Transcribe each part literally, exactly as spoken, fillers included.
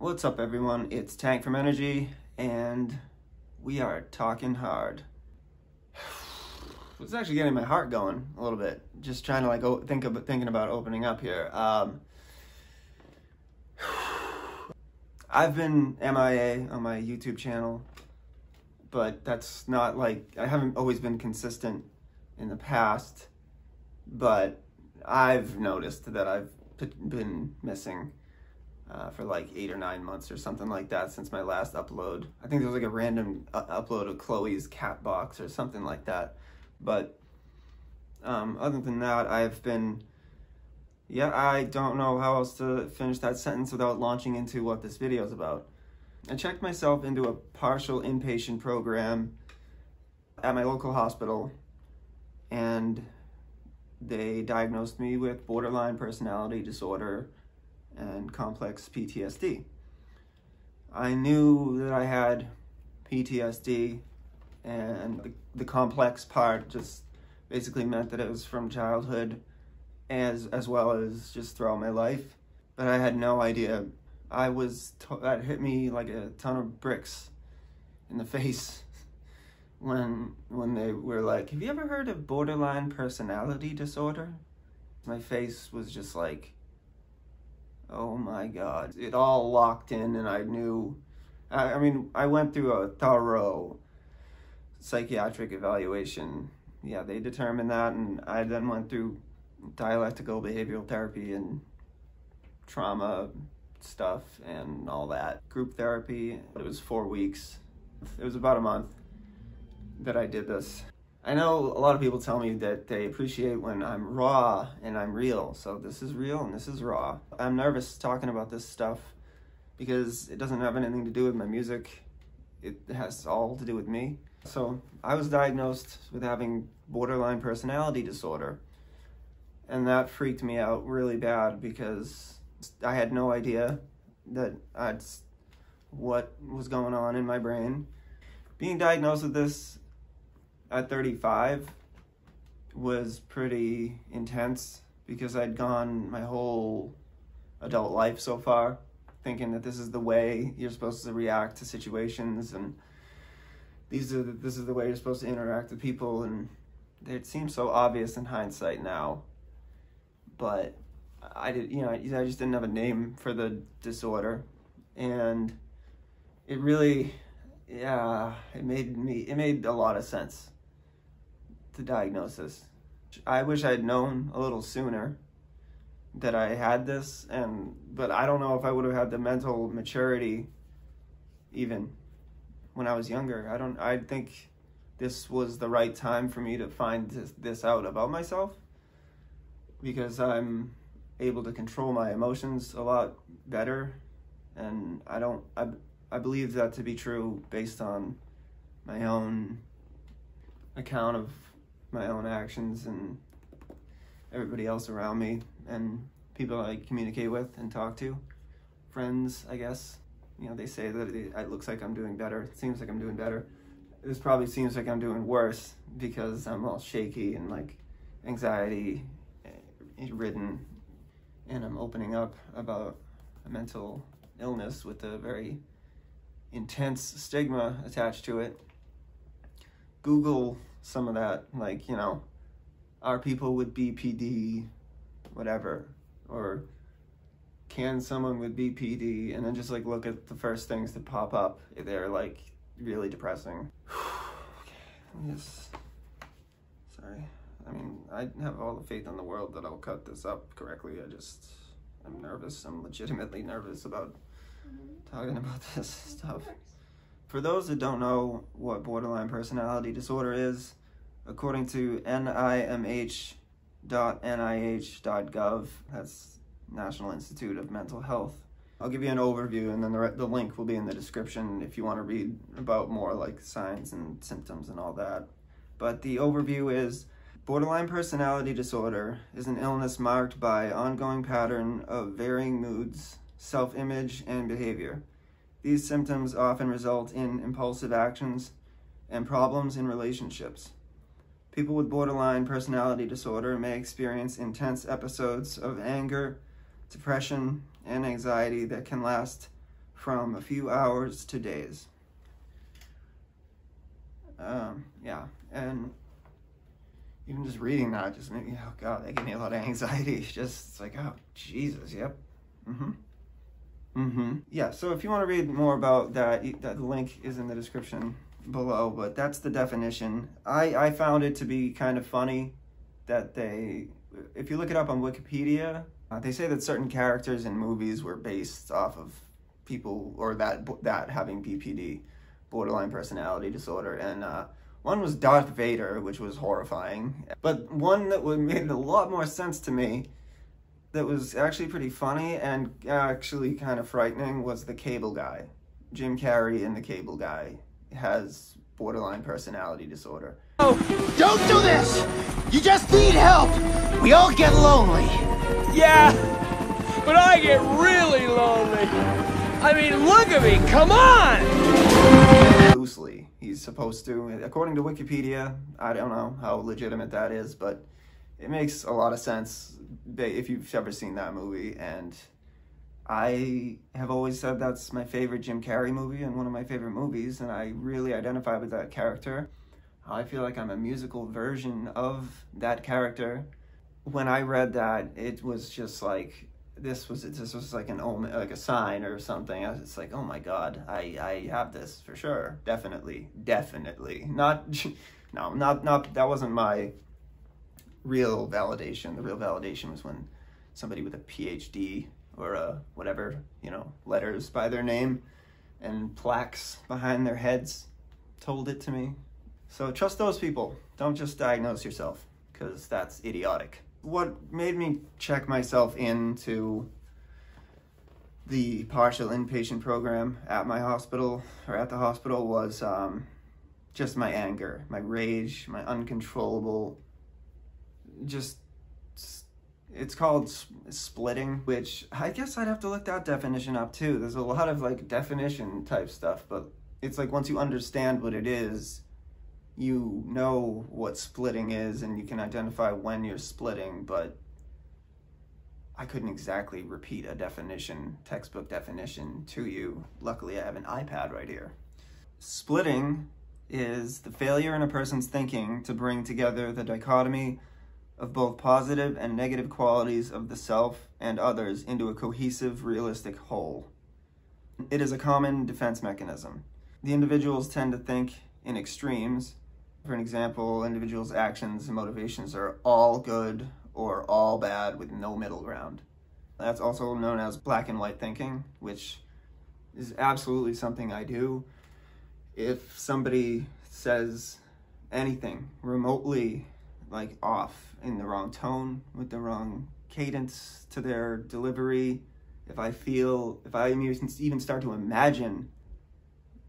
What's up, everyone? It's Tank from Energy, and we are talking hard. It's actually getting my heart going a little bit. Just trying to like o think of thinking about opening up here. Um, I've been M I A on my YouTube channel, but that's not like I haven't always been consistent in the past. But I've noticed that I've been missing. Uh, for like eight or nine months or something like that since my last upload. I think there was like a random uh, upload of Chloe's cat box or something like that. But um, other than that, I've been, yeah, I don't know how else to finish that sentence without launching into what this video is about. I checked myself into a partial inpatient program at my local hospital, and they diagnosed me with borderline personality disorder and complex P T S D. I knew that I had P T S D, and the, the complex part just basically meant that it was from childhood as as well as just throughout my life, but I had no idea. I was, that hit me like a ton of bricks in the face when when they were like, "Have you ever heard of borderline personality disorder?" My face was just like, oh my God, it all locked in. And I knew, I, I mean, I went through a thorough psychiatric evaluation. Yeah, they determined that. And I then went through dialectical behavioral therapy and trauma stuff and all that. Group therapy, it was four weeks. It was about a month that I did this. I know a lot of people tell me that they appreciate when I'm raw and I'm real. So this is real and this is raw. I'm nervous talking about this stuff because it doesn't have anything to do with my music. It has all to do with me. So I was diagnosed with having borderline personality disorder, and that freaked me out really bad because I had no idea that I'd, what was going on in my brain. Being diagnosed with this at thirty-five was pretty intense because I'd gone my whole adult life so far thinking that this is the way you're supposed to react to situations, and these are the, this is the way you're supposed to interact with people, and it seems so obvious in hindsight now, but I did, you know, I, I just didn't have a name for the disorder, and it really, yeah, it made me it made a lot of sense. The diagnosis. I wish I had known a little sooner that I had this, and but I don't know if I would have had the mental maturity even when I was younger. I don't I think this was the right time for me to find this, this out about myself, because I'm able to control my emotions a lot better, and I don't I I believe that to be true based on my own account of my own actions and everybody else around me and people I communicate with and talk to. Friends, I guess. You know, they say that it, it looks like I'm doing better. It seems like I'm doing better. This probably seems like I'm doing worse because I'm all shaky and like anxiety ridden, and I'm opening up about a mental illness with a very intense stigma attached to it. Google some of that, like, you know, are people with B P D, whatever, or can someone with B P D, and then just like look at the first things that pop up. They're like really depressing. Okay, just, sorry. I mean, I have all the faith in the world that I'll cut this up correctly. I just, I'm nervous. I'm legitimately nervous about talking about this stuff. For those that don't know what borderline personality disorder is, according to N I M H dot N I H dot gov, that's National Institute of Mental Health. I'll give you an overview, and then the, the link will be in the description if you want to read about more like signs and symptoms and all that. But the overview is, borderline personality disorder is an illness marked by ongoing pattern of varying moods, self-image, and behavior. These symptoms often result in impulsive actions and problems in relationships. People with borderline personality disorder may experience intense episodes of anger, depression, and anxiety that can last from a few hours to days. Um, yeah, and even just reading that just made me, oh God, that gave me a lot of anxiety. It's just, it's like, oh, Jesus, yep. Mm-hmm. Mm-hmm. Yeah, so if you want to read more about that, that link is in the description below, but that's the definition. I, I found it to be kind of funny that they, if you look it up on Wikipedia, uh, they say that certain characters in movies were based off of people, or that, that having B P D, borderline personality disorder, and uh, one was Darth Vader, which was horrifying, but one that would made a lot more sense to me, that was actually pretty funny and actually kind of frightening, was the Cable Guy. Jim Carrey in the Cable Guy has borderline personality disorder. Oh, don't do this! You just need help! We all get lonely! Yeah, but I get really lonely! I mean, look at me, come on! Loosely, he's supposed to, according to Wikipedia, I don't know how legitimate that is, but it makes a lot of sense if you've ever seen that movie, and I have always said that's my favorite Jim Carrey movie and one of my favorite movies, and I really identify with that character. I feel like I'm a musical version of that character. When I read that, it was just like, this was this was like an omen, like a sign or something. I was just like, oh my God, I, I have this for sure. Definitely, definitely. Not, no, not, not, that wasn't my real validation. The real validation was when somebody with a P H D or a whatever, you know, letters by their name and plaques behind their heads told it to me. So trust those people. Don't just diagnose yourself, because that's idiotic. What made me check myself into the partial inpatient program at my hospital, or at the hospital, was um, just my anger, my rage, my uncontrollable, just, it's called splitting, which I guess I'd have to look that definition up too. There's a lot of like definition type stuff, but it's like once you understand what it is, you know what splitting is and you can identify when you're splitting, but I couldn't exactly repeat a definition, textbook definition to you. Luckily, I have an iPad right here. Splitting is the failure in a person's thinking to bring together the dichotomy of both positive and negative qualities of the self and others into a cohesive, realistic whole. It is a common defense mechanism. The individuals tend to think in extremes. For an example, individuals' actions and motivations are all good or all bad with no middle ground. That's also known as black and white thinking, which is absolutely something I do. If somebody says anything remotely like off, in the wrong tone, with the wrong cadence to their delivery, if I feel, if I even start to imagine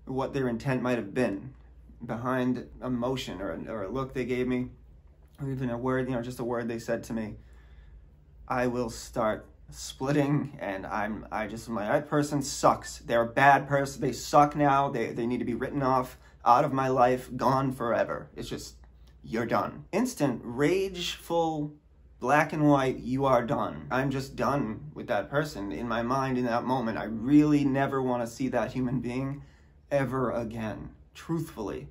what their intent might have been behind a motion or a, or a look they gave me, or even a word, you know, just a word they said to me, I will start splitting, and I'm, I just, my that person sucks. They're a bad person. They suck now. They, they need to be written off, out of my life, gone forever. It's just, you're done. Instant, rageful, black and white, you are done. I'm just done with that person in my mind in that moment. I really never want to see that human being ever again, truthfully.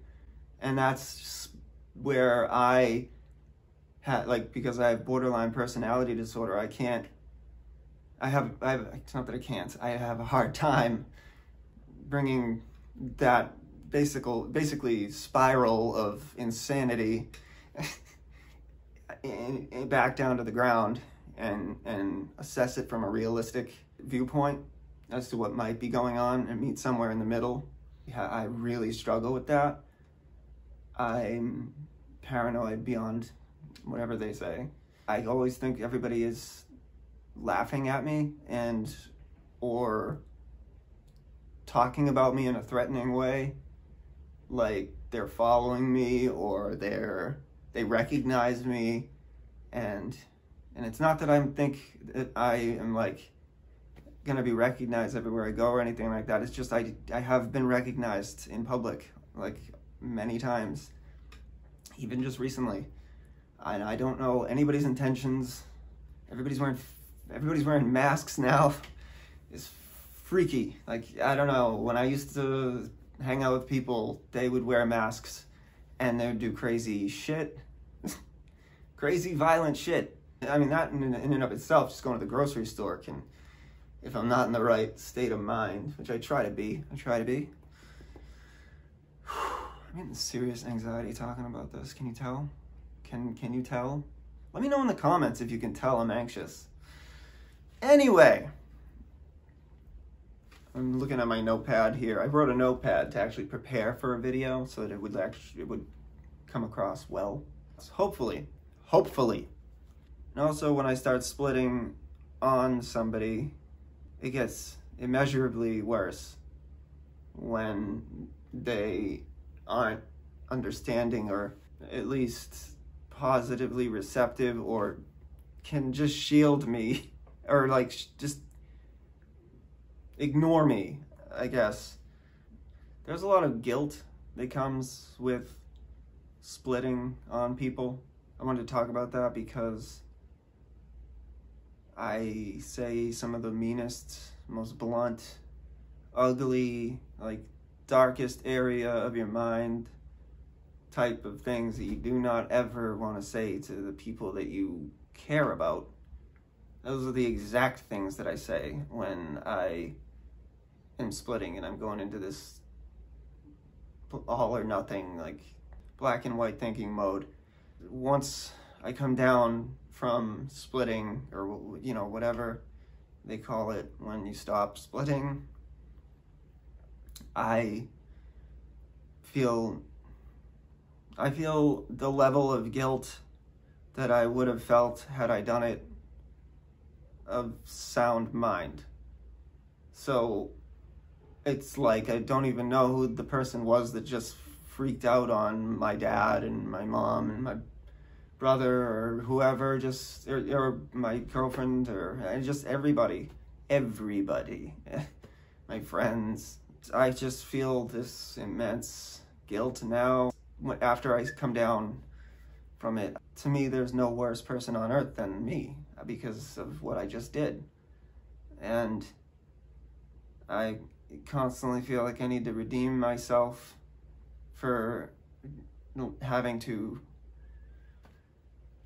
And that's where I had, like, because I have borderline personality disorder, I can't, I have, I have, it's not that I can't, I have a hard time bringing that Basical, basically spiral of insanity in, in back down to the ground and, and assess it from a realistic viewpoint as to what might be going on and meet somewhere in the middle. Yeah, I really struggle with that. I'm paranoid beyond whatever they say. I always think everybody is laughing at me and or talking about me in a threatening way. Like they're following me or they're they recognize me, and and it's not that I think that I am like gonna be recognized everywhere I go or anything like that. It's just I I have been recognized in public like many times, even just recently, and I don't know anybody's intentions. Everybody's wearing everybody's wearing masks now. It's freaky. Like, I don't know, when I used to hang out with people, they would wear masks and they would do crazy shit. Crazy, violent shit. I mean, that in, in and of itself, just going to the grocery store can, if I'm not in the right state of mind, which I try to be, I try to be. I'm getting serious anxiety talking about this. Can you tell? Can, can you tell? Let me know in the comments if you can tell I'm anxious. Anyway, I'm looking at my notepad here. I wrote a notepad to actually prepare for a video so that it would actually, it would come across well. So hopefully, hopefully. And also when I start splitting on somebody, it gets immeasurably worse when they aren't understanding or at least positively receptive, or can just shield me or like just ignore me, I guess. There's a lot of guilt that comes with splitting on people. I wanted to talk about that because I say some of the meanest, most blunt, ugly, like darkest area of your mind type of things that you do not ever want to say to the people that you care about. Those are the exact things that I say when I am splitting and I'm going into this all or nothing, like black and white thinking mode. Once I come down from splitting, or you know, whatever they call it when you stop splitting, I feel I feel the level of guilt that I would have felt had I done it of sound mind. So it's like I don't even know who the person was that just freaked out on my dad and my mom and my brother or whoever, just or, or my girlfriend, or just everybody, everybody, my friends. I just feel this immense guilt now after I come down from it. To me, there's no worse person on earth than me because of what I just did, and I constantly feel like I need to redeem myself for having to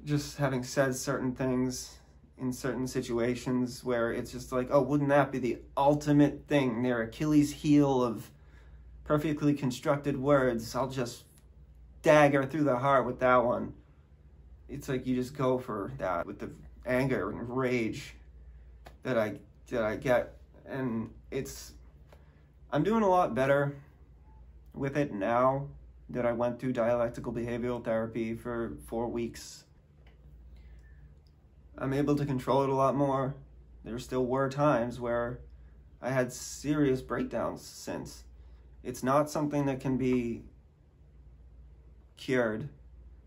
just having said certain things in certain situations where it's just like, oh, wouldn't that be the ultimate thing? Their Achilles heel of perfectly constructed words. I'll just dagger through the heart with that one. It's like you just go for that with the anger and rage that I, that I get. And it's, I'm doing a lot better with it now that I went through dialectical behavioral therapy for four weeks. I'm able to control it a lot more. There still were times where I had serious breakdowns since. It's not something that can be cured.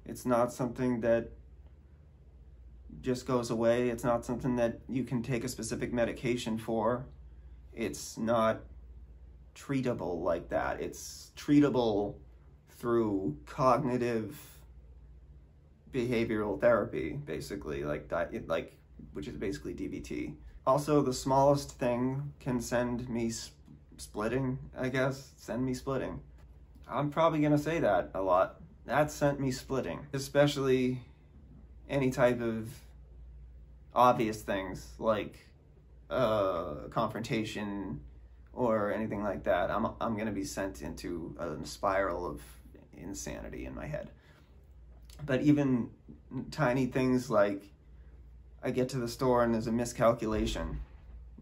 It's not something that just goes away. It's not something that you can take a specific medication for. It's not treatable like that. It's treatable through cognitive behavioral therapy, basically, like that, like, which is basically D B T. Also, the smallest thing can send me sp splitting, I guess. Send me splitting. I'm probably gonna say that a lot. That sent me splitting, especially any type of obvious things like uh, confrontation or anything like that. I'm, I'm gonna be sent into a spiral of insanity in my head. But even tiny things like I get to the store and there's a miscalculation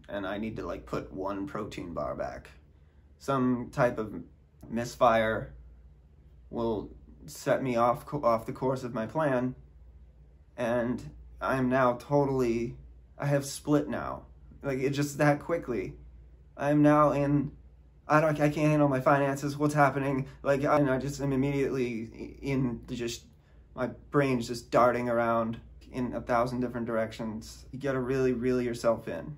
and I need to like put one protein bar back. Some type of misfire will set me off, off the course of my plan, and I'm now totally, I have split now. Like it just that quickly. I'm now in, I don't, I can't handle my finances, what's happening? Like I, and I just am immediately in the just, my brain's just darting around in a thousand different directions. You gotta really reel yourself in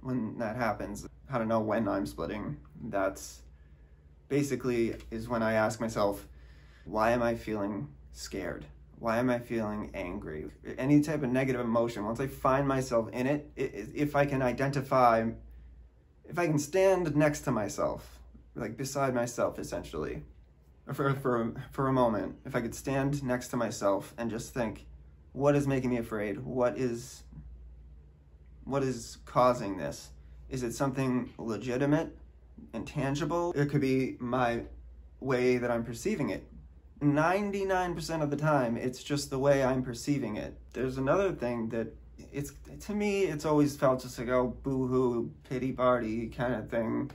when that happens. How to know when I'm splitting. That's basically is when I ask myself, why am I feeling scared? Why am I feeling angry? Any type of negative emotion, once I find myself in it, if I can identify if I can stand next to myself, like beside myself essentially, for, for, for a moment, if I could stand next to myself and just think, what is making me afraid? What is, what is causing this? Is it something legitimate and tangible? It could be my way that I'm perceiving it. ninety-nine percent of the time, it's just the way I'm perceiving it. There's another thing that it's, to me, it's always felt just like, oh, boo-hoo, pity party kind of thing,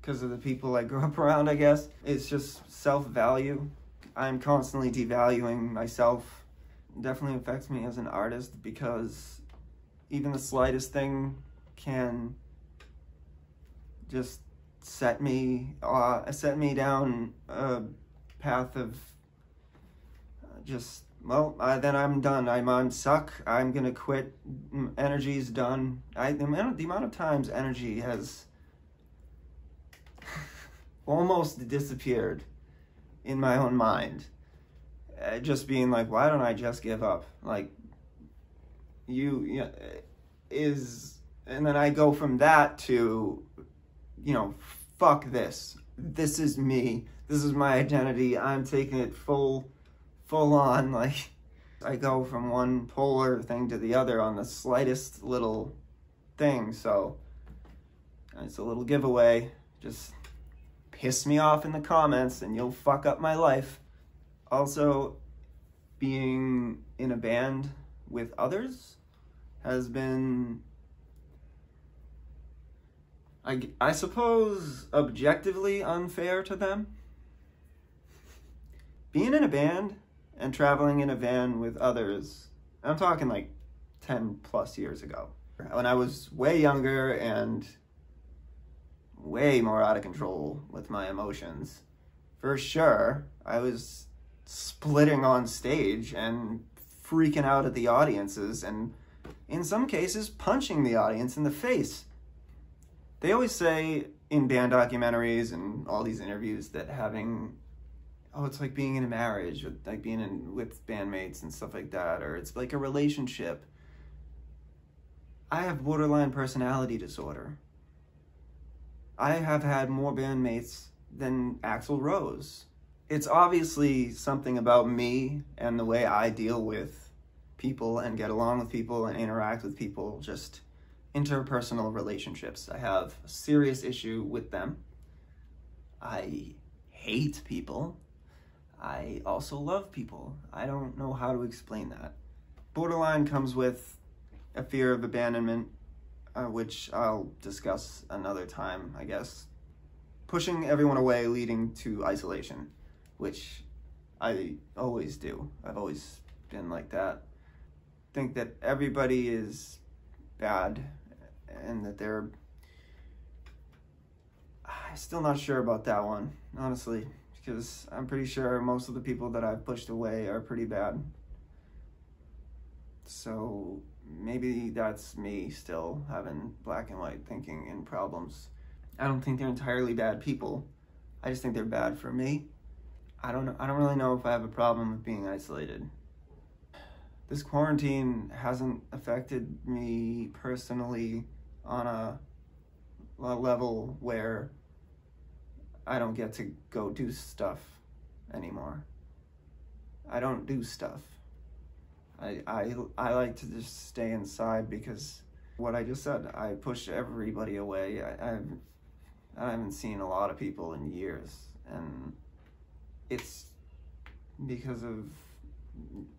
because of the people I grew up around, I guess. It's just self-value. I'm constantly devaluing myself. It definitely affects me as an artist, because even the slightest thing can just set me, uh, set me down a path of just, well, I, then I'm done. I'm on suck. I'm gonna quit. Energy's done. I, the, amount of, the amount of times energy has almost disappeared in my own mind. Uh, just being like, why don't I just give up? Like, you, you know, is, and then I go from that to, you know, fuck this. This is me. This is my identity. I'm taking it full, full on. Like, I go from one polar thing to the other on the slightest little thing. So it's a little giveaway. Just piss me off in the comments and you'll fuck up my life. Also, being in a band with others has been, I, I suppose, objectively unfair to them. Being in a band and traveling in a van with others, I'm talking like ten plus years ago, when I was way younger and way more out of control with my emotions. For sure, I was splitting on stage and freaking out at the audiences and, in some cases, punching the audience in the face. They always say in band documentaries and all these interviews that having, oh, it's like being in a marriage, or like being in with bandmates and stuff like that, or it's like a relationship. I have borderline personality disorder. I have had more bandmates than Axl Rose. It's obviously something about me and the way I deal with people and get along with people and interact with people, just interpersonal relationships. I have a serious issue with them. I hate people. I also love people. I don't know how to explain that. Borderline comes with a fear of abandonment, uh, which I'll discuss another time, I guess. Pushing everyone away, leading to isolation, which I always do. I've always been like that. I think that everybody is bad, and that they're, I'm still not sure about that one, honestly, because I'm pretty sure most of the people that I've pushed away are pretty bad. So maybe that's me still having black and white thinking and problems. I don't think they're entirely bad people. I just think they're bad for me. I don't know, I don't really know if I have a problem with being isolated. This quarantine hasn't affected me personally on a, a level where I don't get to go do stuff anymore. I don't do stuff. I, I, I like to just stay inside because what I just said, I push everybody away. I, I've, I haven't seen a lot of people in years, and it's because of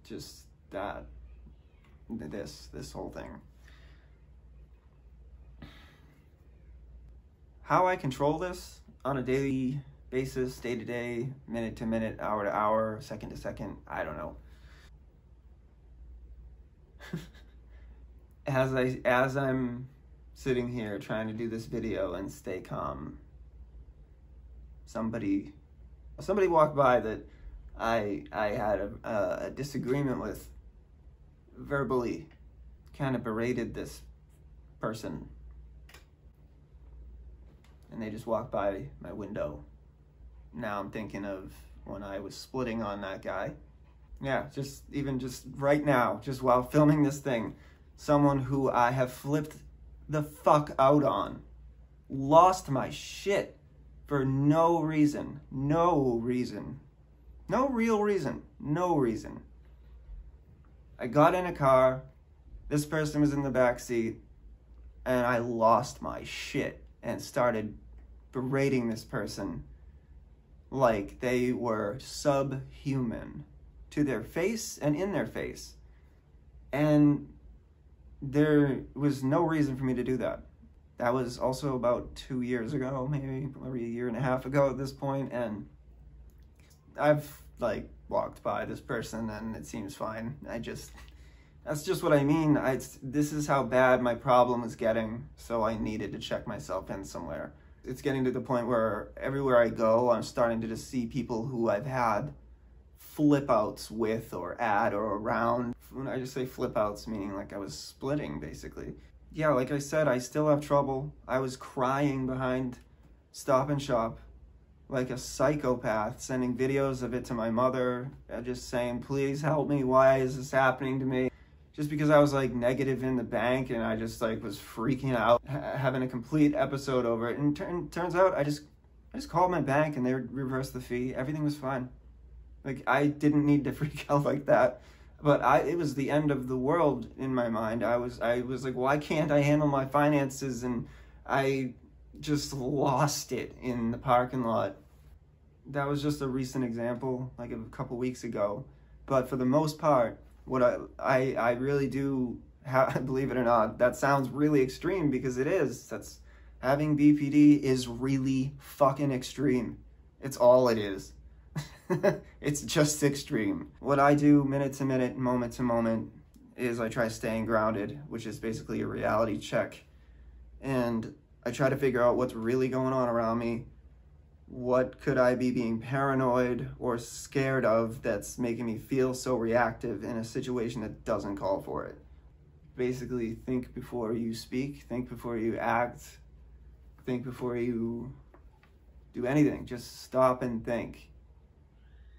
just that, this, this whole thing. How I control this on a daily basis, day to day, minute to minute, hour to hour, second to second, I don't know. As I, as I'm sitting here trying to do this video and stay calm, somebody, somebody walked by that I, I had a, a disagreement with. Verbally kind of berated this person, and they just walked by my window. Now I'm thinking of when I was splitting on that guy. Yeah, just even just right now, just while filming this thing, someone who I have flipped the fuck out on lost my shit for no reason. No reason. No real reason. No reason. I got in a car, this person was in the backseat, and I lost my shit and started berating this person like they were subhuman, to their face and in their face. And there was no reason for me to do that. That was also about two years ago, maybe, maybe a year and a half ago at this point, and I've, like, walked by this person and it seems fine. I just, that's just what I mean. I, this is how bad my problem is getting, so I needed to check myself in somewhere. It's getting to the point where everywhere I go, I'm starting to just see people who I've had flip-outs with or at or around. When I just say flip-outs, meaning like I was splitting, basically. Yeah, like I said, I still have trouble. I was crying behind Stop and Shop like a psychopath, sending videos of it to my mother, just saying, please help me, why is this happening to me? Just because I was like negative in the bank and I just like was freaking out, ha having a complete episode over it. And tur turns out I just, I just called my bank and they reversed the fee. Everything was fine. Like, I didn't need to freak out like that. But I, it was the end of the world in my mind. I was, I was like, why can't I handle my finances? And I just lost it in the parking lot. That was just a recent example, like a couple weeks ago. But for the most part, what I, I, I really do, ha believe it or not, that sounds really extreme because it is. That's, having B P D is really fucking extreme. It's all it is. It's just extreme. What I do minute to minute, moment to moment, is I try staying grounded, which is basically a reality check. And I try to figure out what's really going on around me. What could I be being paranoid or scared of that's making me feel so reactive in a situation that doesn't call for it? Basically, think before you speak, think before you act, think before you do anything. Just stop and think.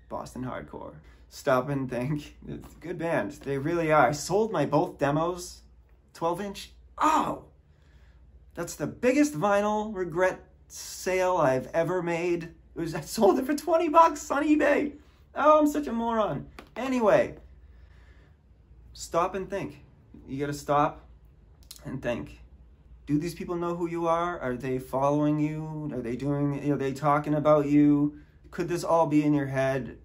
Boston Hardcore. Stop and Think. It's a good band. They really are. I sold my both demos. twelve inch. Oh! That's the biggest vinyl regret sale I've ever made. It was, I sold it for twenty bucks on eBay. Oh, I'm such a moron. Anyway. Stop and think. You gotta stop and think. Do these people know who you are? Are they following you? Are they doing, are they talking about you? Could this all be in your head?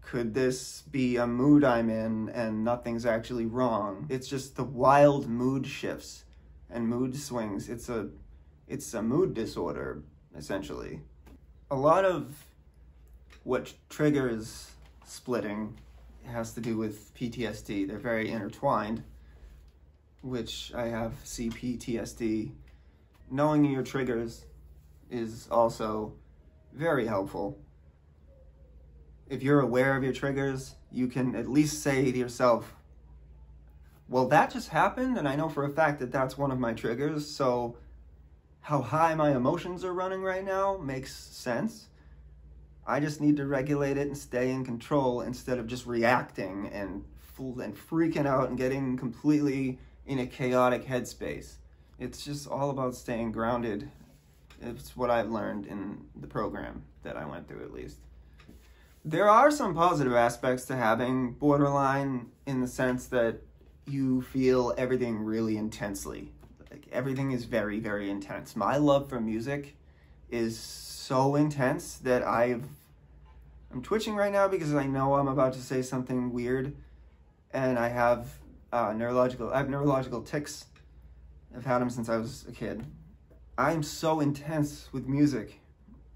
Could this be a mood I'm in and nothing's actually wrong? It's just the wild mood shifts and mood swings. It's a, it's a mood disorder, essentially. A lot of what triggers splitting has to do with P T S D. They're very intertwined, which I have C P T S D. Knowing your triggers is also very helpful. If you're aware of your triggers, you can at least say to yourself, well, that just happened, and I know for a fact that that's one of my triggers, so how high my emotions are running right now makes sense. I just need to regulate it and stay in control instead of just reacting and, and freaking out and getting completely in a chaotic headspace. It's just all about staying grounded. It's what I've learned in the program that I went through, at least. There are some positive aspects to having borderline in the sense that you feel everything really intensely. Like, everything is very, very intense. My love for music is so intense that I've, I'm twitching right now because I know I'm about to say something weird, and I have uh, neurological, I have neurological tics. I've had them since I was a kid. I'm so intense with music.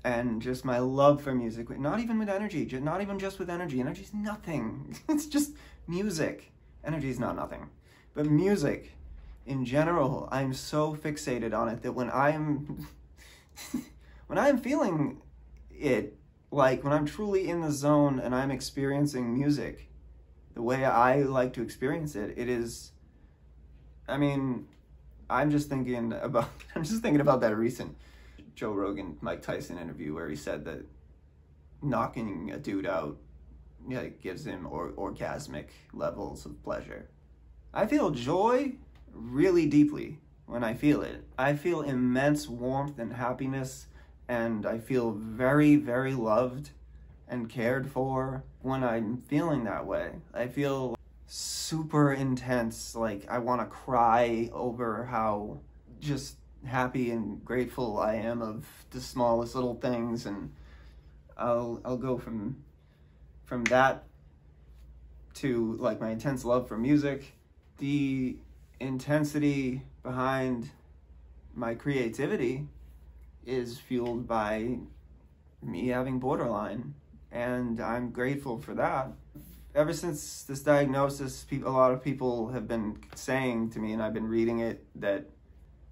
And just my love for music, not even with energy, not even just with energy. Energy's nothing. It's just music. Energy's not nothing. But music, in general, I'm so fixated on it that when I'm, when I'm feeling it, like when I'm truly in the zone and I'm experiencing music the way I like to experience it, it is, I mean, I'm just thinking about, I'm just thinking about that recent Joe Rogan, Mike Tyson interview where he said that knocking a dude out, you know, gives him or orgasmic levels of pleasure. I feel joy really deeply when I feel it. I feel immense warmth and happiness, and I feel very, very loved and cared for when I'm feeling that way. I feel super intense, like I want to cry over how just happy and grateful I am of the smallest little things, and I'll I'll go from from that to like my intense love for music. The intensity behind my creativity is fueled by me having borderline, and I'm grateful for that. Ever since this diagnosis, people, a lot of people have been saying to me, and I've been reading it, that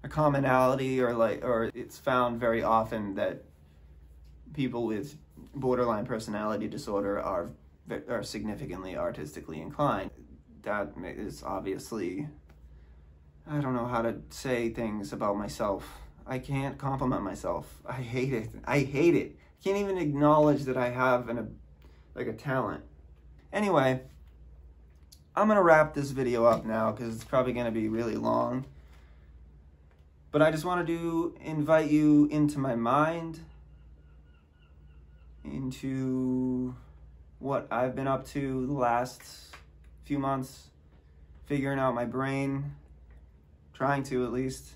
a commonality, or like, or it's found very often that people with borderline personality disorder are are significantly artistically inclined. That is obviously, I don't know how to say things about myself. I can't compliment myself. I hate it. I hate it. I can't even acknowledge that I have an a, like a talent. Anyway, I'm gonna wrap this video up now because it's probably gonna be really long. But I just want to do invite you into my mind, into what I've been up to the last few months, figuring out my brain, trying to at least.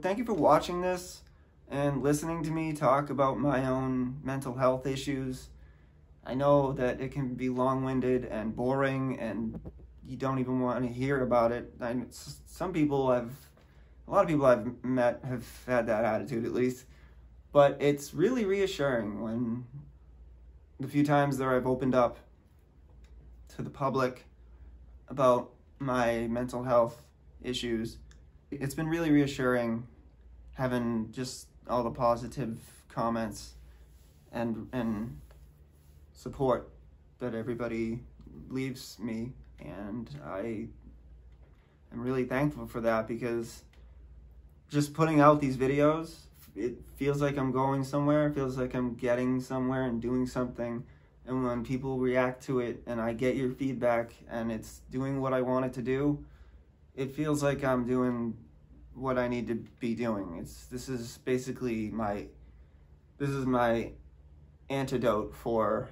Thank you for watching this and listening to me talk about my own mental health issues. I know that it can be long-winded and boring, and you don't even want to hear about it. I, some people have, a lot of people I've met have had that attitude at least, but it's really reassuring when the few times that I've opened up to the public about my mental health issues, it's been really reassuring having just all the positive comments and and support that everybody leaves me, and I am really thankful for that, because just putting out these videos, it feels like I'm going somewhere, it feels like I'm getting somewhere and doing something, and when people react to it and I get your feedback and it's doing what I want it to do, it feels like I'm doing what I need to be doing. It's this is basically my this is my antidote for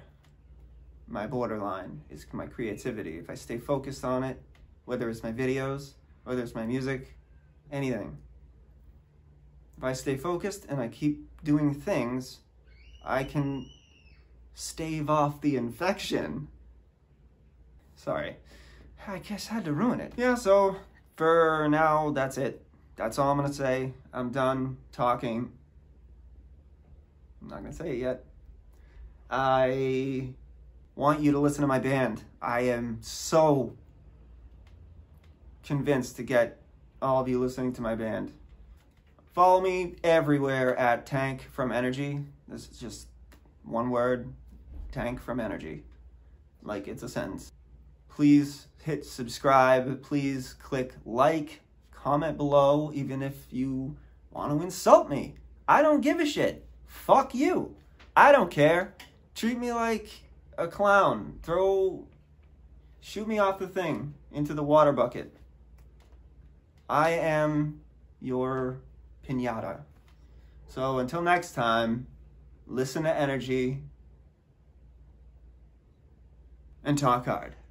my borderline, is my creativity. If I stay focused on it, whether it's my videos, whether it's my music, anything. If I stay focused and I keep doing things, I can stave off the infection. Sorry, I guess I had to ruin it. Yeah, so for now, that's it. That's all I'm gonna say. I'm done talking. I'm not gonna say it yet. I want you to listen to my band. I am so convinced to get all of you listening to my band. Follow me everywhere at Tank from Energy. This is just one word, Tank from Energy. Like it's a sentence. Please hit subscribe. Please click like, comment below, even if you want to insult me. I don't give a shit. Fuck you. I don't care. Treat me like a clown. Throw, shoot me off the thing into the water bucket. I am your piñata. So until next time, listen to energy and talk hard.